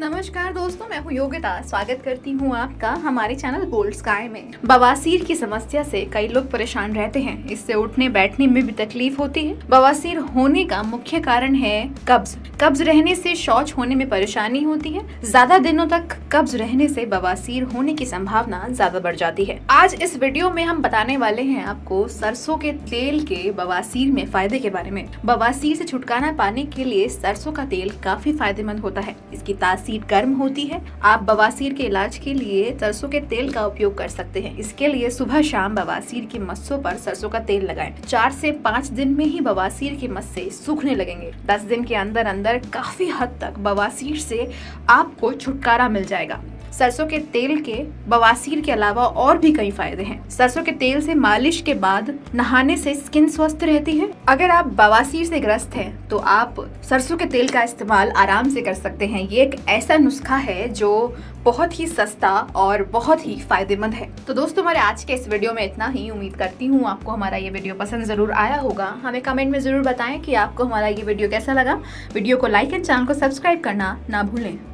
नमस्कार दोस्तों, मैं हूँ योगिता। स्वागत करती हूँ आपका हमारे चैनल बोल्ड स्काई में। बवासीर की समस्या से कई लोग परेशान रहते हैं। इससे उठने बैठने में भी तकलीफ होती है। बवासीर होने का मुख्य कारण है कब्ज। कब्ज रहने से शौच होने में परेशानी होती है। ज्यादा दिनों तक कब्ज रहने से बवासीर होने की संभावना ज्यादा बढ़ जाती है। आज इस वीडियो में हम बताने वाले हैं आपको सरसों के तेल के बवासीर में फायदे के बारे में। बवासीर से छुटकारा पाने के लिए सरसों का तेल काफी फायदेमंद होता है। इसकी सीट गर्म होती है। आप बवासीर के इलाज के लिए सरसों के तेल का उपयोग कर सकते हैं। इसके लिए सुबह शाम बवासीर के मस्सों पर सरसों का तेल लगाएं। 4 से 5 दिन में ही बवासीर के मस्से सूखने लगेंगे। 10 दिन के अंदर अंदर काफी हद तक बवासीर से आपको छुटकारा मिल जाएगा। सरसों के तेल के बवासीर के अलावा और भी कई फायदे हैं। सरसों के तेल से मालिश के बाद नहाने से स्किन स्वस्थ रहती है। अगर आप बवासीर से ग्रस्त हैं तो आप सरसों के तेल का इस्तेमाल आराम से कर सकते हैं। ये एक ऐसा नुस्खा है जो बहुत ही सस्ता और बहुत ही फायदेमंद है। तो दोस्तों, हमारे आज के इस वीडियो में इतना ही। उम्मीद करती हूँ आपको हमारा ये वीडियो पसंद जरूर आया होगा। हमें कमेंट में जरूर बताएं कि आपको हमारा ये वीडियो कैसा लगा। वीडियो को लाइक एंड चैनल को सब्सक्राइब करना ना भूलें।